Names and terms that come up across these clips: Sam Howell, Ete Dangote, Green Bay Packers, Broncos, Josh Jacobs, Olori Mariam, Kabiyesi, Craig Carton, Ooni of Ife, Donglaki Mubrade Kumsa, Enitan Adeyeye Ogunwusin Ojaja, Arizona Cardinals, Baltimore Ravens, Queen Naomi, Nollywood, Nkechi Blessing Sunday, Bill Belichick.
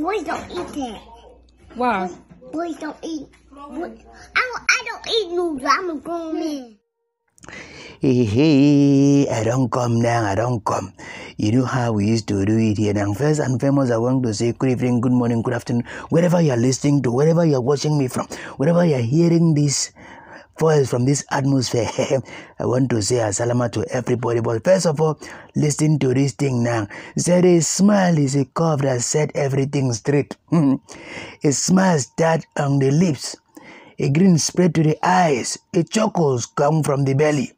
Boys don't eat that. Why? Boys don't eat. I don't eat noodles. I'm a grown man. Hey, I don't come now. I don't come. You know how we used to do it here. And first and foremost, I want to say good evening, good morning, good afternoon. Wherever you're listening to, wherever you're watching me from, wherever you're hearing this voice from this atmosphere, I want to say asalama to everybody. But first of all, listen to this thing now. Said a smile is a curve that set everything straight. A smile starts on the lips. A grin spread to the eyes. A chuckles come from the belly.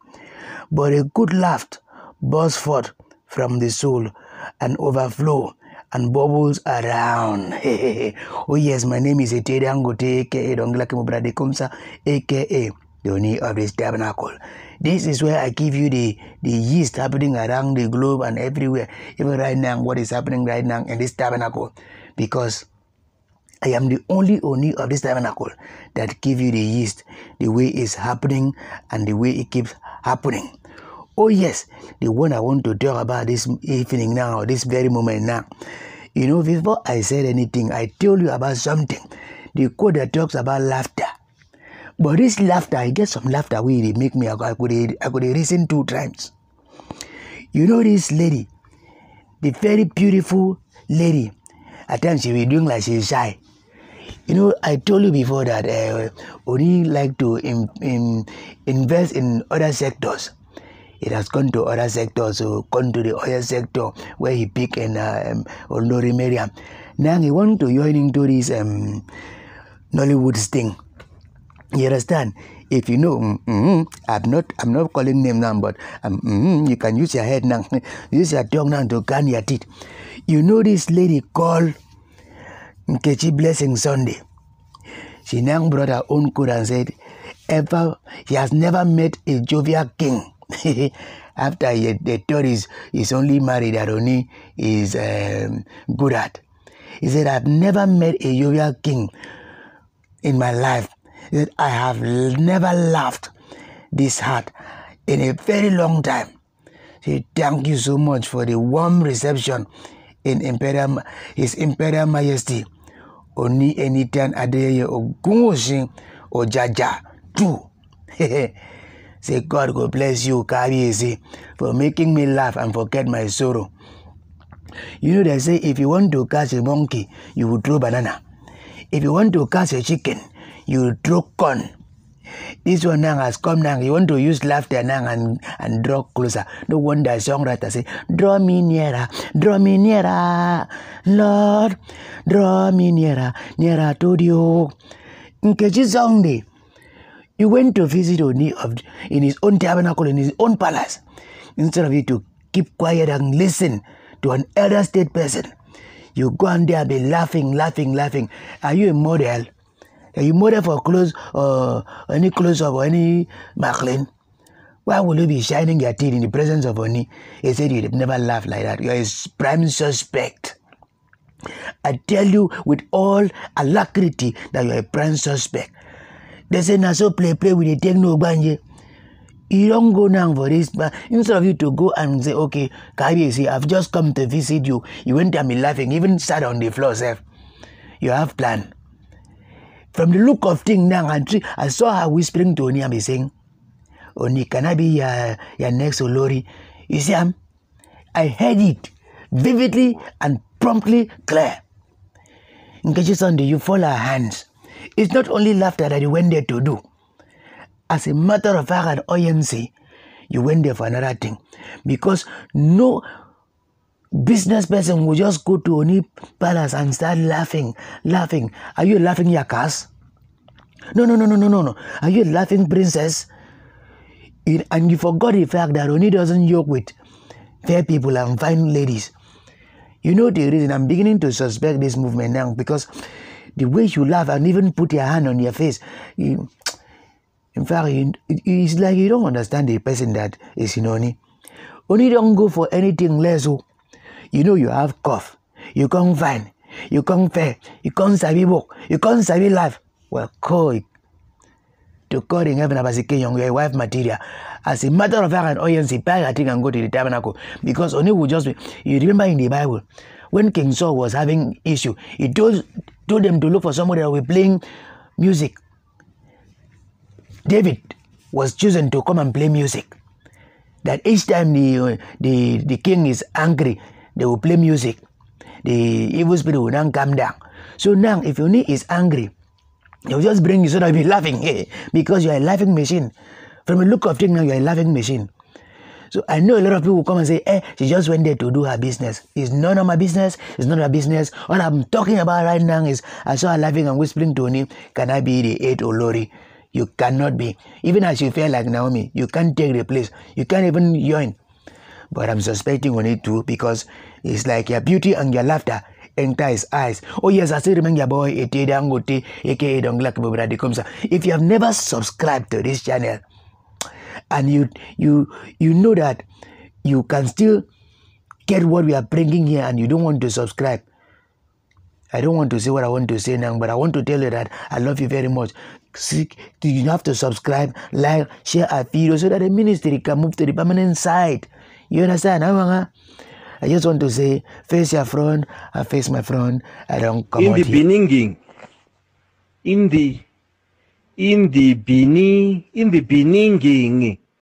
But a good laugh bursts forth from the soul and overflow and bubbles around. Oh yes, my name is Ete Dangote, a.k.a. Donglaki Mubrade Kumsa, a.k.a. the Ooni of this tabernacle. This is where I give you the yeast happening around the globe and everywhere, even right now, what is happening right now in this tabernacle. Because I am the only Ooni of this tabernacle that give you the yeast, the way it's happening and the way it keeps happening. Oh yes, the one I want to talk about this evening now, this very moment now. You know, before I said anything, I told you about something. The quote that talks about laughter. But this laughter, I get some laughter where it make me, I could listen 2 times. You know this lady, the very beautiful lady, at times she will doing like she's shy. You know, I told you before that Ooni like to invest in other sectors. It has gone to other sectors, so gone to the oil sector where he picked in Olori Mariam. Now he want to join into this Nollywood thing. You understand? If you know, I'm not calling name now, but you can use your head now, use your tongue now to grind your teeth. You know this lady called Nkechi Blessing Sunday. She now brought her own code and said, he has never met a jovial king. After the third is only married that Ooni is good at. He said, I've never met a jovial king in my life. He said, I have never laughed this hard in a very long time. He said, thank you so much for the warm reception in His Imperial Majesty Ooni Enitan Adeyeye Ogunwusin Ojaja 2. Say, God go bless you, Kabiyesi, for making me laugh and forget my sorrow. You know, they say, if you want to catch a monkey, you will throw banana. If you want to catch a chicken, you will throw corn. This one now has come now. You want to use laughter now and draw closer. No wonder songwriter say, draw me nearer, Lord, draw me nearer, nearer to you. Nkechi Sunday, you went to visit Ooni in his own tabernacle, in his own palace. Instead of you to keep quiet and listen to an elder state person, you go on there and be laughing. Are you a model? Are you model for clothes or any clothes or any Maclean? Why will you be shining your teeth in the presence of Ooni? He said you'd never laugh like that. You're his prime suspect. I tell you with all alacrity that you're a prime suspect. They say, now so play with the techno banje. You don't go now for this. But instead of you to go and say, okay, Kabiyesi, I've just come to visit you. You went and be laughing, even sat on the floor, Seth. You have plan. From the look of thing now, I saw her whispering to Ooni and be saying, Ooni, can I be your next Olori? You see, I heard it vividly and promptly clear. Nkechi Sunday, you follow her hands. It's not only laughter that you went there to do. As a matter of fact, at OMC, you went there for another thing. Because no business person will just go to Ooni Palace and start laughing. Are you laughing, Yakas? No. Are you laughing, Princess? And you forgot the fact that Ooni doesn't joke with fair people and fine ladies. You know the reason I'm beginning to suspect this movement now, because the way you laugh and even put your hand on your face. In fact, it's like you don't understand the person that is in Ooni. Ooni don't go for anything less. You know you have cough. You can't find. You can't fair. You can't sabi book. You can't sabi life. Well, call it. To call in heaven about your wife material. As a matter of fact, an audience, pack a thing and go to the tabernacle. Because Ooni will just be, you remember in the Bible, when King Saul was having issue, he told them to look for somebody that will be playing music. David was chosen to come and play music. That each time the king is angry, they will play music. The evil spirit will not come down. So now, if your knee is angry, you just bring yourself to be laughing, because you are a laughing machine. From the look of things now, you are a laughing machine. So I know a lot of people come and say, she just went there to do her business. It's none of my business. It's not her business. All I'm talking about right now is, I saw her laughing and whispering to Ooni, can I be the 8th Olori? You cannot be. Even as you feel like Naomi, you can't take the place. You can't even join. But I'm suspecting Ooni too, because it's like your beauty and your laughter enter his eyes. Oh yes, I still remember your boy, Ete Dangote, aka Dongla. If you have never subscribed to this channel, and you know that you can still get what we are bringing here, and you don't want to subscribe, I don't want to say what I want to say now, but I want to tell you that I love you very much. You have to subscribe, like, share our video so that the ministry can move to the permanent side. You understand? I just want to say, face your front, I face my front, I don't come out here. In the Beninging,